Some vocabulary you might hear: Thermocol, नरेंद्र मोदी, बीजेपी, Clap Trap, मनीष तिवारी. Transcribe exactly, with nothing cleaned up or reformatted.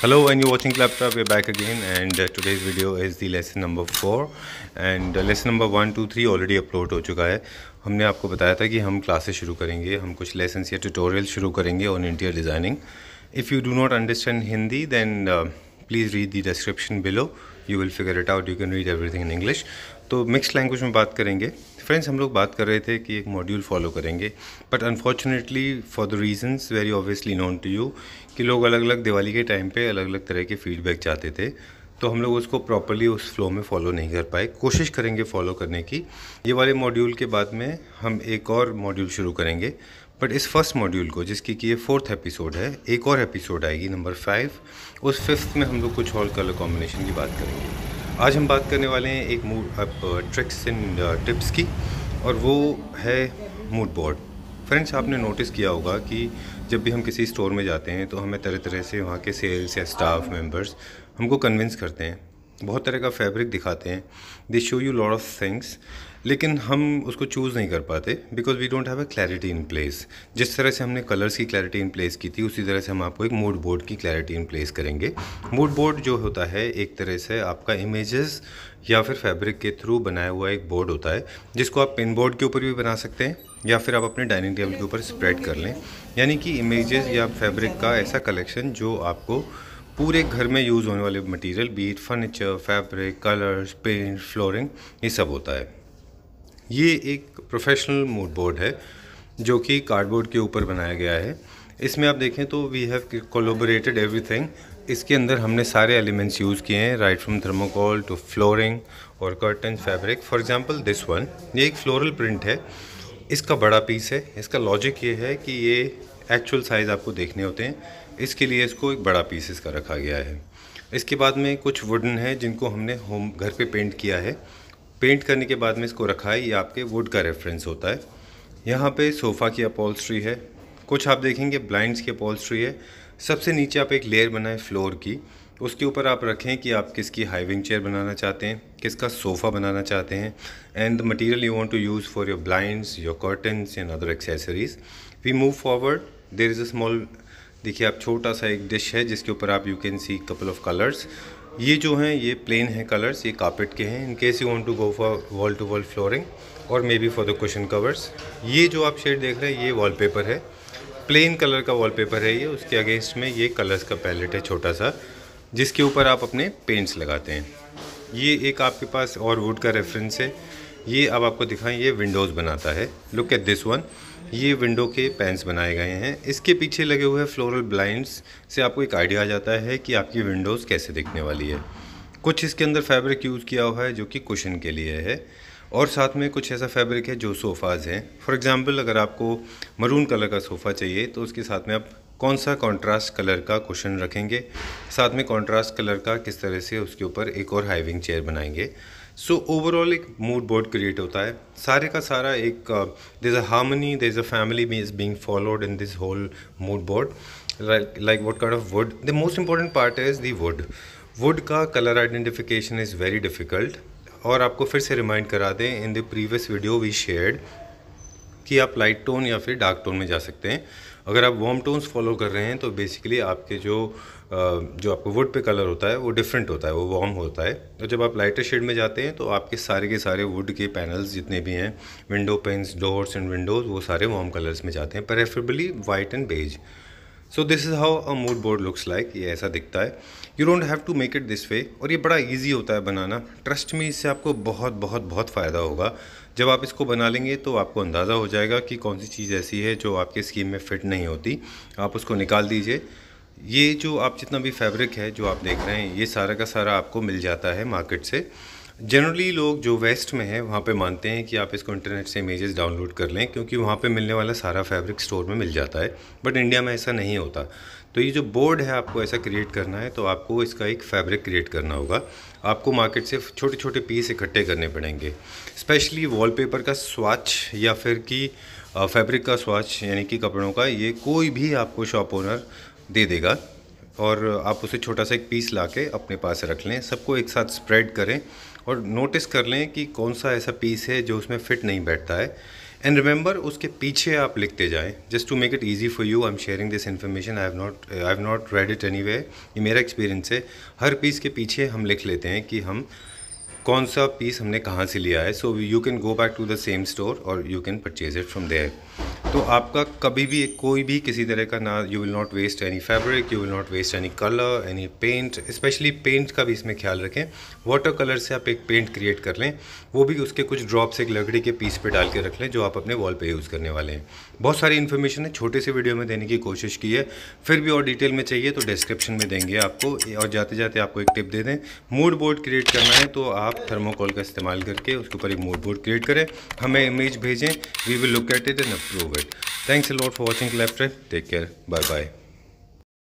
Hello, and you're watching Clap Trap. We're back again, and uh, today's video is the lesson number four. And uh, lesson number one, two, three already upload हो चुका है. हमने आपको बताया था कि हम क्लासेस शुरू करेंगे, हम कुछ लेसन्स या ट्यूटोरियल शुरू करेंगे on interior designing. If you do not understand Hindi then please read the description below, you will figure it out, you can read everything in English. तो मिक्स लैंग्वेज में बात करेंगे. फ्रेंड्स, हम लोग बात कर रहे थे कि एक मॉड्यूल फॉलो करेंगे, but unfortunately for the reasons very obviously known to you कि लोग अलग अलग दिवाली के टाइम पे अलग अलग तरह के फीडबैक चाहते थे, तो हम लोग उसको प्रॉपरली उस फ्लो में फॉलो नहीं कर पाए. कोशिश करेंगे फॉलो करने की. ये वाले मॉड्यूल के बाद में हम एक और मॉड्यूल शुरू करेंगे, बट इस फर्स्ट मॉड्यूल को, जिसकी कि ये फोर्थ एपिसोड है, एक और एपिसोड आएगी नंबर फाइव. उस फिफ्थ में हम लोग कुछ और कलर कॉम्बिनेशन की बात करेंगे. आज हम बात करने वाले हैं एक mood up tricks and tips की, और वो है मूड बोर्ड. फ्रेंड्स, आपने नोटिस किया होगा कि जब भी हम किसी स्टोर में जाते हैं तो हमें तरह तरह से वहाँ के सेल्स या स्टाफ मेंबर्स हमको कन्विंस करते हैं, बहुत तरह का फैब्रिक दिखाते हैं. They show you lot of things, लेकिन हम उसको चूज़ नहीं कर पाते because we don't have a clarity in place. जिस तरह से हमने कलर्स की क्लैरिटी इन प्लेस की थी, उसी तरह से हम आपको एक मूड बोर्ड की क्लैरिटी इन प्लेस करेंगे. मूड बोर्ड जो होता है, एक तरह से आपका इमेजेस या फिर फैब्रिक के थ्रू बनाया हुआ एक बोर्ड होता है, जिसको आप पिन बोर्ड के ऊपर भी बना सकते हैं या फिर आप अपने डाइनिंग टेबल के ऊपर स्प्रेड कर लें. यानी कि इमेजेस या फैब्रिक का ऐसा कलेक्शन जो आपको पूरे घर में यूज़ होने वाले material, be it furniture, fabric, colours, paint, flooring, ये सब होता है. ये एक प्रोफेशनल मूड बोर्ड है जो कि कार्डबोर्ड के ऊपर बनाया गया है. इसमें आप देखें तो वी हैव कोलैबोरेटेड एवरीथिंग. इसके अंदर हमने सारे एलिमेंट्स यूज़ किए हैं, right from thermocol to flooring और curtain, fabric. For example this one, ये एक फ्लोरल प्रिंट है, इसका बड़ा पीस है. इसका लॉजिक ये है कि ये एक्चुअल साइज़ आपको देखने होते हैं, इसके लिए इसको एक बड़ा पीस इसका रखा गया है. इसके बाद में कुछ वुडन है जिनको हमने होम घर पे पेंट किया है. पेंट करने के बाद में इसको रखा है, ये आपके वुड का रेफरेंस होता है. यहाँ पे सोफ़ा की अपॉल्स्ट्री है, कुछ आप देखेंगे ब्लाइंड्स की अपॉल्स्ट्री है. सबसे नीचे आप एक लेयर बनाएं फ्लोर की, उसके ऊपर आप रखें कि आप किसकी हाइविंग चेयर बनाना चाहते हैं, किसका सोफ़ा बनाना चाहते हैं, and the material you want to use for your blinds, your curtains and other accessories. We move forward, there is a small, देखिए आप, छोटा सा एक डिश है जिसके ऊपर आप you can see couple of colours. ये जो हैं ये प्लेन है कलर्स, ये कार्पेट के हैं, in case you want to go for wall to wall flooring और maybe for the cushion covers. ये जो आप शेड देख रहे हैं ये वॉलपेपर है, प्लेन कलर का वॉलपेपर है ये. उसके अगेंस्ट में ये कलर्स का पैलेट है छोटा सा, जिसके ऊपर आप अपने पेंट्स लगाते हैं. ये एक आपके पास और वुड का रेफरेंस है. ये अब आपको दिखाएं, ये विंडोज़ बनाता है. लुक एट दिस वन, ये विंडो के पैंस बनाए गए हैं. इसके पीछे लगे हुए फ्लोरल ब्लाइंड्स से आपको एक आइडिया आ जाता है कि आपकी विंडोज़ कैसे दिखने वाली है. कुछ इसके अंदर फैब्रिक यूज़ किया हुआ है जो कि कुशन के लिए है, और साथ में कुछ ऐसा फैब्रिक है जो सोफ़ाज़ हैं. फॉर एग्जांपल, अगर आपको मरून कलर का सोफ़ा चाहिए तो उसके साथ में आप कौन सा कॉन्ट्रास्ट कलर का कुशन रखेंगे, साथ में कॉन्ट्रास्ट कलर का किस तरह से उसके ऊपर एक और हाइविंग चेयर बनाएंगे. सो so, ओवरऑल एक मूड बोर्ड क्रिएट होता है. सारे का सारा एक, there is a harmony, there is a family is being followed in this whole mood board. Like what kind of wood, the most important part is the wood. Wood का colour identification is very difficult. और आपको फिर से remind करा दें, in the previous video we shared कि आप light tone या फिर डार्क टोन में जा सकते हैं. अगर आप वार्म टोन्स फॉलो कर रहे हैं तो बेसिकली आपके जो जो आपको वुड पे कलर होता है वो डिफरेंट होता है, वो वार्म होता है. तो जब आप लाइटर शेड में जाते हैं तो आपके सारे के सारे वुड के पैनल्स जितने भी हैं, window panes, doors and windows, वो सारे वार्म कलर्स में जाते हैं, preferably white and beige. So this is how a mood board looks like. ये ऐसा दिखता है, you don't have to make it this way. और ये बड़ा ईजी होता है बनाना, ट्रस्ट मी. इससे आपको बहुत बहुत बहुत फ़ायदा होगा. जब आप इसको बना लेंगे तो आपको अंदाज़ा हो जाएगा कि कौन सी चीज़ ऐसी है जो आपके स्कीम में फिट नहीं होती, आप उसको निकाल दीजिए. ये जो आप जितना भी फैब्रिक है जो आप देख रहे हैं, ये सारा का सारा आपको मिल जाता है मार्केट से. जनरली लोग जो वेस्ट में हैं वहाँ पे मानते हैं कि आप इसको इंटरनेट से इमेजेस डाउनलोड कर लें, क्योंकि वहाँ पे मिलने वाला सारा फैब्रिक स्टोर में मिल जाता है, बट इंडिया में ऐसा नहीं होता. तो ये जो बोर्ड है आपको ऐसा क्रिएट करना है, तो आपको इसका एक फैब्रिक क्रिएट करना होगा. आपको मार्केट से छोटे छोटे पीस इकट्ठे करने पड़ेंगे, स्पेशली वॉलपेपर का स्वाच या फिर कि फैब्रिक का स्वाच, यानी कि कपड़ों का. ये कोई भी आपको शॉप ओनर दे देगा, और आप उसे छोटा सा एक पीस लाके अपने पास रख लें. सबको एक साथ स्प्रेड करें और नोटिस कर लें कि कौन सा ऐसा पीस है जो उसमें फिट नहीं बैठता है. And remember, उसके पीछे आप लिखते जाएं, just to make it easy for you, I'm sharing this information. I have not, I have not read it anywhere. ये मेरा एक्सपीरियंस है. हर पीस के पीछे हम लिख लेते हैं कि हम कौन सा पीस हमने कहाँ से लिया है. So you can go back to the same store or you can purchase it from there. तो आपका कभी भी कोई भी किसी तरह का ना, you will not waste any fabric, you will not waste any color, any paint. Especially paint का भी इसमें ख्याल रखें. वाटर कलर से आप एक पेंट क्रिएट कर लें, वो भी उसके कुछ ड्रॉप्स एक लकड़ी के पीस पे डाल के रख लें जो आप अपने वॉल पे यूज़ करने वाले हैं. बहुत सारी इन्फॉर्मेशन है, छोटे से वीडियो में देने की कोशिश की है. फिर भी और डिटेल में चाहिए तो डिस्क्रिप्शन में देंगे आपको. और जाते जाते आपको एक टिप दे दें, मूड बोर्ड क्रिएट करना है तो आप थर्मोकोल का इस्तेमाल करके उसके ऊपर एक मूड बोर्ड क्रिएट करें, हमें इमेज भेजें, we will look at it and approve it. Thanks a lot for watching clap trap. Take care, bye bye.